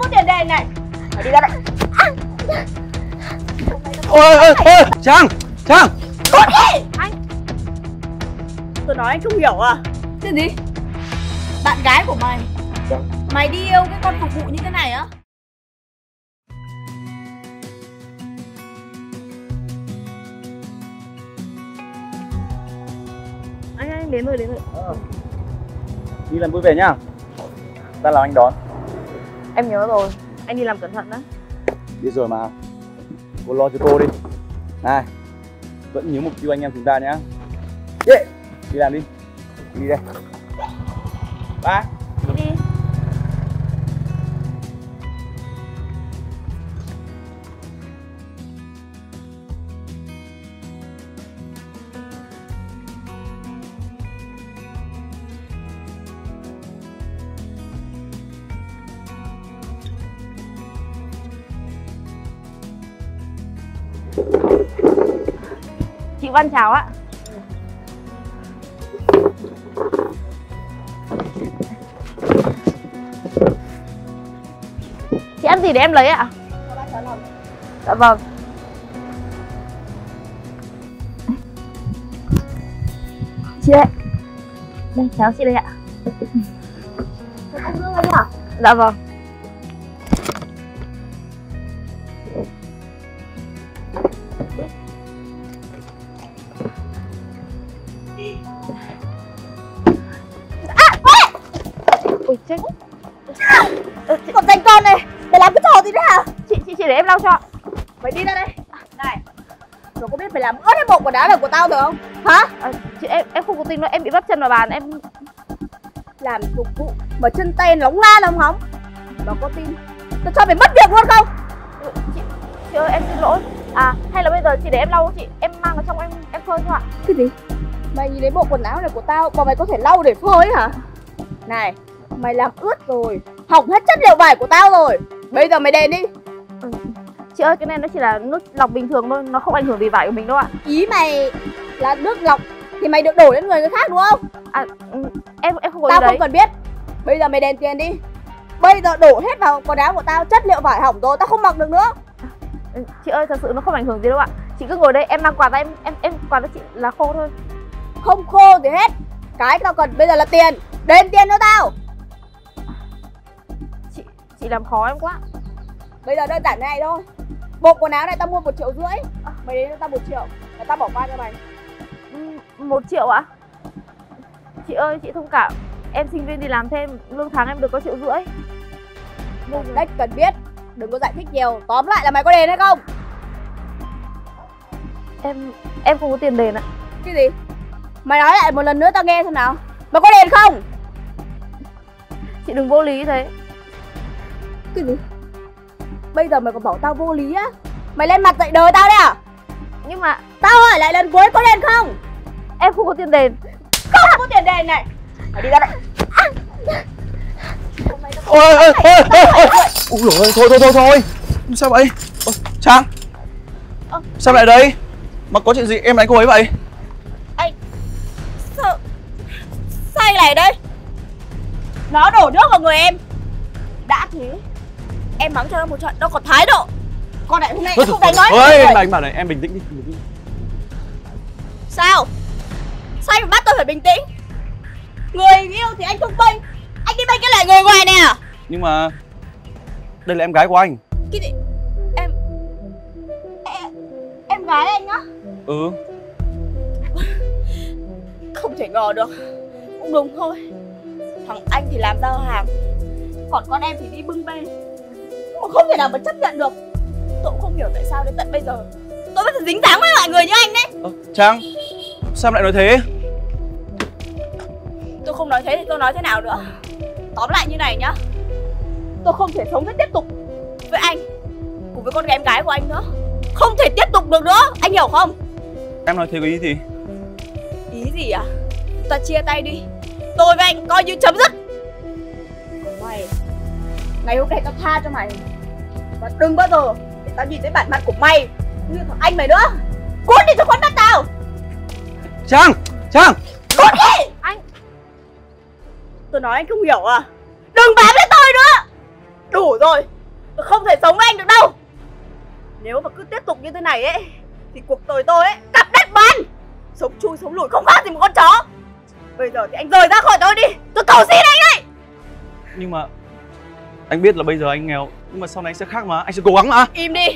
có tiền đền này. Mày đi ra đây. Ôi Trang, Trang. Cút đi. Anh, tôi nói anh không hiểu à? Chuyện gì? Bạn gái của mày, mày đi yêu cái con phục vụ như thế này á? Anh đến rồi đi làm vui vẻ nhá. Ta làm anh đón. Em nhớ rồi, anh đi làm cẩn thận đó. Biết rồi mà, cô lo cho cô đi. Này, vẫn nhớ mục tiêu anh em chúng ta nhá. Yeah. Đi làm đi. Đi đây. Ba. Đi đi. Chị Văn chào ạ. Chị ăn gì để em lấy ạ? Dạ vâng. Chị ơi, đây cháu chị đây ạ. Dạ vâng. Ôi chết. Còn dành con này, mày làm cái trò gì đấy hả? Chị để em lau cho. Mày đi ra đây. Này, rồi có biết mày làm ướt hết bộ quần áo này của tao rồi không? Hả? À, chị em không có tin nữa, em bị vấp chân vào bàn em. Làm phục vụ mà chân tay lóng la lóng hóng. Mà có tin, tao cho mày mất việc luôn không? Chị ơi em xin lỗi. À hay là bây giờ chị để em lau chị, em mang vào trong em phơi cho ạ. Cái gì? Mày nhìn thấy bộ quần áo này của tao mà mày có thể lau để phơi hả? Này, mày làm ướt rồi, hỏng hết chất liệu vải của tao rồi. Bây giờ mày đền đi. Ừ. Chị ơi, cái này nó chỉ là nước lọc bình thường thôi, nó không ảnh hưởng gì vải của mình đâu ạ. Ý mày là nước lọc thì mày được đổ lên người khác đúng không? À, em không có tao không đấy. Cần biết. Bây giờ mày đền tiền đi. Bây giờ đổ hết vào quần áo của tao, chất liệu vải hỏng rồi, tao không mặc được nữa. Chị ơi, thật sự nó không ảnh hưởng gì đâu ạ. Chị cứ ngồi đây, em mang quạt ra em quạt cho chị là khô thôi. Không khô gì hết. Cái tao cần bây giờ là tiền. Đền tiền cho tao. Chị làm khó em quá. Bây giờ đơn giản thế này thôi. Bộ quần áo này tao mua 1,5 triệu. Mày đến cho tao 1 triệu và tao bỏ qua cho mày. 1 triệu ạ? Chị ơi chị thông cảm. Em sinh viên đi làm thêm, lương tháng em được có 1,5 triệu. Một cách cần biết. Đừng có giải thích nhiều. Tóm lại là mày có đền hay không? Em không có tiền đền ạ. Cái gì? Mày nói lại một lần nữa tao nghe xem nào. Mày có đền không? Chị đừng vô lý thế. Cái gì? Bây giờ mày còn bảo tao vô lý á? Mày lên mặt dạy đời tao đấy à? Nhưng mà tao hỏi lại lần cuối có đền không? Em không có tiền đền. Không có tiền đền này. Mày đi ra đây. Ôi Thôi. Sao vậy? Trang, sao lại đây? Mà có chuyện gì em đánh cô ấy vậy? Anh, sao anh lại đây? Nó đổ nước vào người em. Đã thế em mắng cho nó một trận, nó còn thái độ. Con này hôm nay không đánh nói. Ôi, anh bảo này em bình tĩnh đi. Sao? Sao anh bắt tôi phải bình tĩnh? Người yêu thì anh không bênh. Anh đi bênh cái lại người ngoài này à? Nhưng mà đây là em gái của anh. Cái gì? Em gái anh á? Ừ. Không thể ngờ được. Cũng đúng thôi. Thằng anh thì làm giao hàng, còn con em thì đi bưng bê. Mà không thể nào mà chấp nhận được. Tôi cũng không hiểu tại sao đến tận bây giờ tôi vẫn dính dáng với loại người như anh đấy. Trang, sao lại nói thế? Tôi không nói thế thì tôi nói thế nào nữa. Tóm lại như này nhá, tôi không thể sống tiếp tục với anh cùng với con gái em gái của anh nữa. Không thể tiếp tục được nữa, anh hiểu không? Em nói thế có ý gì? Ý gì à? Ta chia tay đi. Tôi với anh coi như chấm dứt. Mày, ngày hôm nay tao tha cho mày. Và đừng bao giờ để tao nhìn thấy bản mặt của mày như thằng anh mày nữa. Cút đi cho con mắt tao. Trang, cút đi. Anh, tôi nói anh không hiểu à? Đừng bám lấy tôi nữa. Đủ rồi. không thể sống với anh được đâu. Nếu mà cứ tiếp tục như thế này ấy thì cuộc đời tôi ấy cặp đất bàn, sống chui sống lùi không khác gì một con chó. Bây giờ thì anh rời ra khỏi tôi đi, tôi cầu xin anh đấy. Nhưng mà anh biết là bây giờ anh nghèo, nhưng mà sau này anh sẽ khác mà, anh sẽ cố gắng mà. Im đi.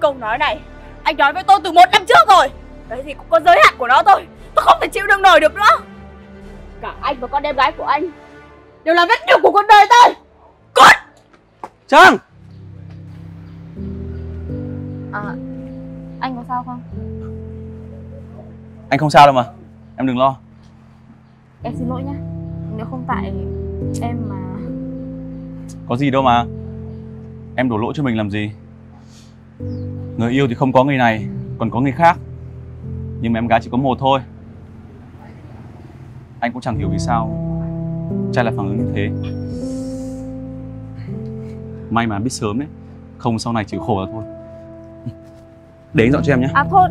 Câu nói này anh nói với tôi từ 1 năm trước rồi. Đấy thì cũng có giới hạn của nó thôi. Tôi không thể chịu đựng nổi được nữa. Cả anh và con em gái của anh đều là vết nhục của cuộc đời tôi. Cút! Trang! Anh có sao không? Anh không sao đâu mà. Em đừng lo. Em xin lỗi nhá. Nếu không tại em mà... Có gì đâu mà. Em đổ lỗi cho mình làm gì. Người yêu thì không có người này, còn có người khác. Nhưng mà em gái chỉ có một thôi. Anh cũng chẳng hiểu vì sao trai lại phản ứng như thế. May mà biết sớm đấy, không sau này chịu khổ là thôi. Để anh dọn cho em nhé. À thôi.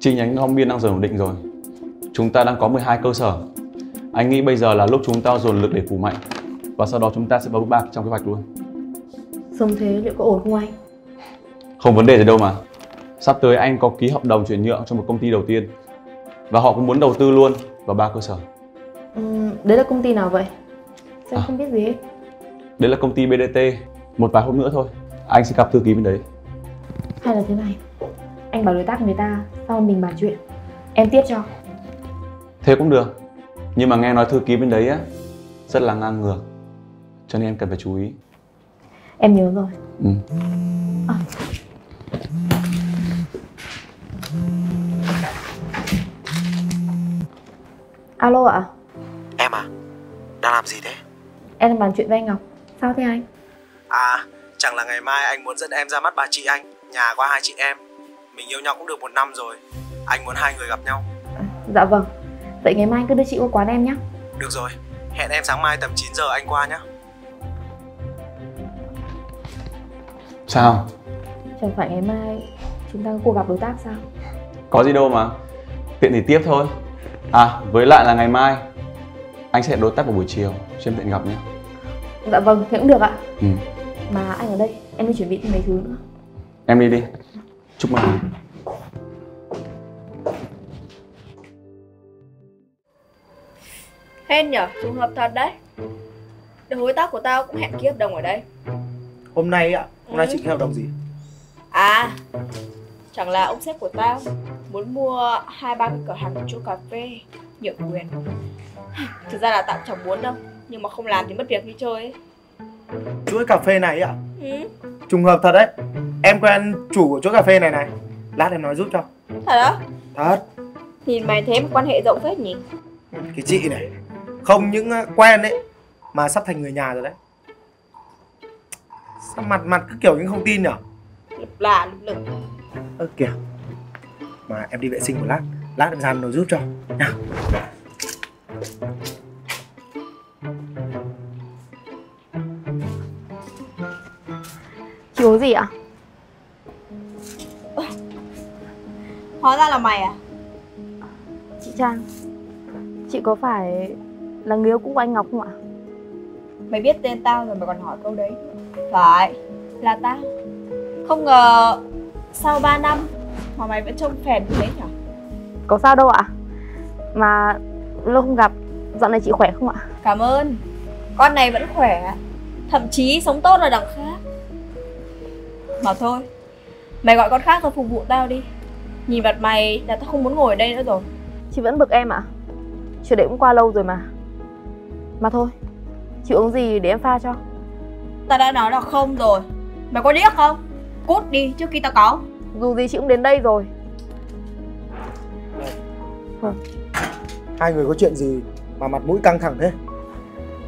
Chi nhánh Long Biên đang dần ổn định rồi. Chúng ta đang có 12 cơ sở. Anh nghĩ bây giờ là lúc chúng ta dồn lực để phủ mạnh. Và sau đó chúng ta sẽ vào bước 3 trong kế hoạch luôn. Xong thế liệu có ổn không anh? Không vấn đề gì đâu mà. Sắp tới anh có ký hợp đồng chuyển nhượng cho một công ty đầu tiên. Và họ cũng muốn đầu tư luôn vào 3 cơ sở. Đấy là công ty nào vậy? Sao không biết gì hết? Đấy là công ty BDT. Một vài hôm nữa thôi anh sẽ gặp thư ký bên đấy. Hay là thế này, anh bảo đối tác người ta sau mình bàn chuyện, em tiếp cho. Thế cũng được. Nhưng mà nghe nói thư ký bên đấy á rất là ngang ngược, cho nên em cần phải chú ý. Em nhớ rồi. Alo ạ. Em à, đang làm gì thế? Em đang bàn chuyện với anh Ngọc. Sao thế anh? À, chẳng là ngày mai anh muốn dẫn em ra mắt bà chị anh, nhà có 2 chị em. Mình yêu nhau cũng được 1 năm rồi. Anh muốn 2 người gặp nhau. Dạ vâng. Vậy ngày mai anh cứ đưa chị qua quán em nhé. Được rồi, hẹn em sáng mai tầm 9 giờ anh qua nhé. Sao? Chẳng phải ngày mai chúng ta có cuộc gặp đối tác sao? Có gì đâu mà, tiện thì tiếp thôi. À, với lại là ngày mai anh sẽ hẹn đối tác vào buổi chiều, xem tiện gặp nhé. Dạ vâng, thế cũng được ạ. Mà anh ở đây, em đi chuẩn bị mấy thứ nữa. Em đi đi. Chúc mừng. Hên nhở, trùng hợp thật đấy. Đối tác của tao cũng hẹn ký hợp đồng ở đây. Hôm nay ạ? Hôm nay chị ký hợp đồng gì? À, chẳng là ông sếp của tao muốn mua 2-3 cái cửa hàng của chỗ cà phê nhượng quyền. Thực ra là tao chẳng muốn đâu, nhưng mà không làm thì mất việc như chơi ấy. Chuỗi cà phê này ạ? Trùng hợp thật đấy. Em quen chủ của chỗ cà phê này này. Lát em nói giúp cho. Thật đó? Thật. Nhìn mày thế mà quan hệ rộng phết nhỉ. Cái chị này không những quen đấy mà sắp thành người nhà rồi đấy. Sao mặt cứ kiểu những không tin nhở? Lục lạ lục lực. Ơ kìa. Mà em đi vệ sinh một lát, lát em dàn đồ giúp cho nha. Chị uống gì ạ? Hóa ra là mày à? Chị Trang, chị có phải là người yêu cũ của anh Ngọc không ạ? Mày biết tên tao rồi mà còn hỏi câu đấy. Phải, là tao. Không ngờ sau 3 năm mà mày vẫn trông phèn thế nhỉ? Có sao đâu ạ. Mà lâu không gặp, dạo này chị khỏe không ạ? Cảm ơn, con này vẫn khỏe. Thậm chí sống tốt là đằng khác. Mà thôi, mày gọi con khác rồi phục vụ tao đi. Nhìn mặt mày là tao không muốn ngồi ở đây nữa rồi. Chị vẫn bực em ạ? Chuyện đấy cũng qua lâu rồi mà. Mà thôi, chị uống gì để em pha cho. Ta đã nói là không rồi. Mày có điếc không? Cút đi trước khi tao cáu. Dù gì chị cũng đến đây rồi. Hai người có chuyện gì mà mặt mũi căng thẳng thế?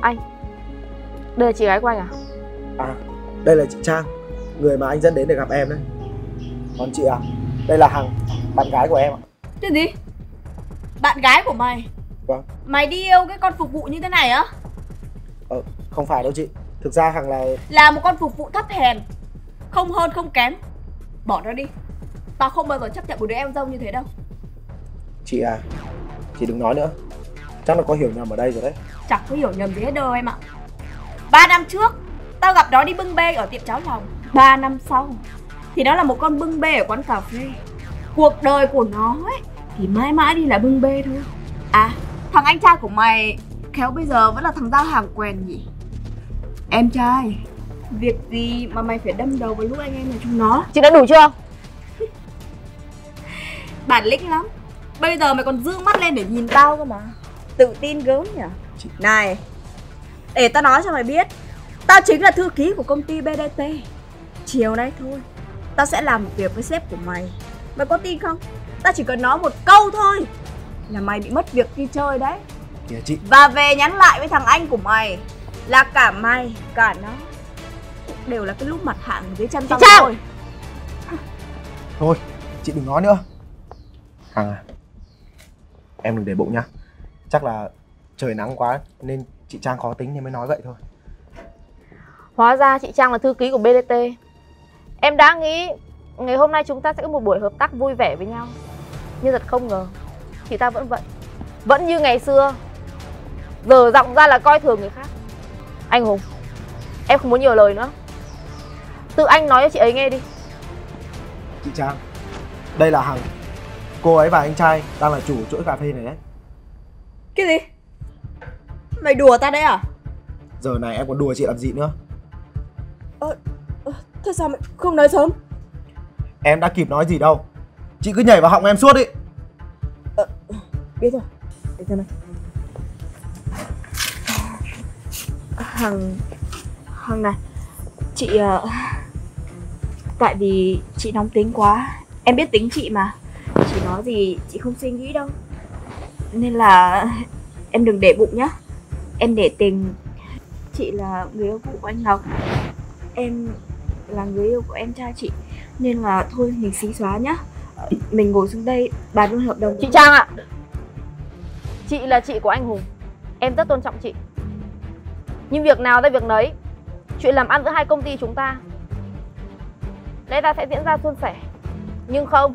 Anh, đây là chị gái của anh à? À, đây là chị Trang, người mà anh dẫn đến để gặp em đấy. Còn chị à, đây là Hằng, bạn gái của em ạ. Cái gì? Bạn gái của mày? Vâng. Mày đi yêu cái con phục vụ như thế này á? Không phải đâu chị. Thực ra Hằng là một con phục vụ thấp hèn, không hơn không kém. Bỏ nó đi. Tao không bao giờ chấp nhận một đứa em dâu như thế đâu. Chị à, chị đừng nói nữa. Chắc là có hiểu nhầm ở đây rồi đấy. Chẳng có hiểu nhầm gì hết đâu em ạ. 3 năm trước tao gặp nó đi bưng bê ở tiệm cháo lòng. 3 năm sau thì nó là một con bưng bê ở quán cà phê. Cuộc đời của nó ấy thì mãi mãi đi là bưng bê thôi. À, thằng anh trai của mày khéo bây giờ vẫn là thằng giao hàng quèn nhỉ? Em trai, việc gì mà mày phải đâm đầu vào lúc anh em nhà chúng nó? Chị đã đủ chưa? Bản lĩnh lắm. Bây giờ mày còn dương mắt lên để nhìn tao cơ mà. Tự tin gớm nhỉ? Chị... Này, để tao nói cho mày biết, tao chính là thư ký của công ty BDT. Chiều nay thôi, tao sẽ làm một việc với sếp của mày. Mày có tin không? Tao chỉ cần nói một câu thôi là mày bị mất việc đi chơi đấy. Kìa chị. Và về nhắn lại với thằng anh của mày là cả mày, cả nó đều là cái lúc mặt hạng dưới chân tao thôi. Thôi, chị đừng nói nữa. Hằng à, em đừng để bụng nhá. Chắc là trời nắng quá nên chị Trang khó tính nên mới nói vậy thôi. Hóa ra chị Trang là thư ký của BDT. Em đã nghĩ ngày hôm nay chúng ta sẽ có một buổi hợp tác vui vẻ với nhau. Nhưng thật không ngờ, chị ta vẫn vậy. Vẫn như ngày xưa, dở giọng ra là coi thường người khác. Anh Hùng, em không muốn nhiều lời nữa. Tự anh nói cho chị ấy nghe đi. Chị Trang, đây là Hằng. Cô ấy và anh trai đang là chủ chuỗi cà phê này đấy. Cái gì? Mày đùa ta đấy à? Giờ này em còn đùa chị làm gì nữa? Thế sao mày không nói sớm? Em đã kịp nói gì đâu. Chị cứ nhảy vào họng em suốt đi. Biết rồi, để xem này. Hằng này, chị... tại vì chị nóng tính quá. Em biết tính chị mà. Chị nói gì chị không suy nghĩ đâu. Nên là em đừng để bụng nhá. Em để tình. Chị là người yêu cũ của anh Ngọc. Em là người yêu của em trai chị. Nên là thôi mình xí xóa nhá. Mình ngồi xuống đây bàn luôn hợp đồng. Chị Trang ạ, chị là chị của anh Hùng. Em rất tôn trọng chị. Nhưng việc nào ra việc nấy. Chuyện làm ăn giữa hai công ty chúng ta lẽ ra sẽ diễn ra suôn sẻ. Nhưng không.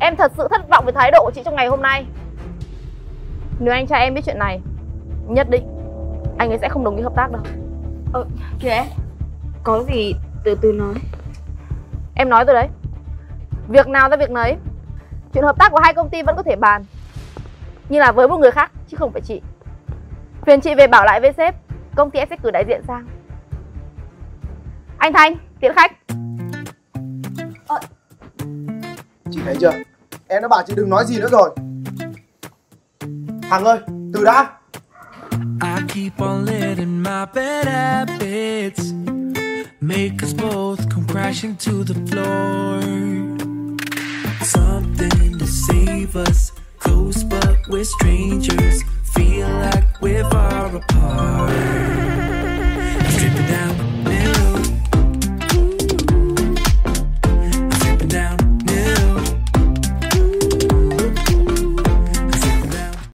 Em thật sự thất vọng về thái độ của chị trong ngày hôm nay. Nếu anh trai em biết chuyện này, nhất định anh ấy sẽ không đồng ý hợp tác đâu. Kìa em, có gì từ từ nói. Em nói rồi đấy. Việc nào ra việc nấy. Chuyện hợp tác của hai công ty vẫn có thể bàn. Nhưng là với một người khác chứ không phải chị. Phiền chị về bảo lại với sếp. Công ty em sẽ cử đại diện sang. Anh Thanh, tiễn khách. Chị thấy chưa? Em đã bảo chị đừng nói gì nữa rồi. Hằng ơi, từ đã. I keep on living my bad habits, make us both come crashing to the floor. Something to save us, close but we're strangers, feel like we're far apart.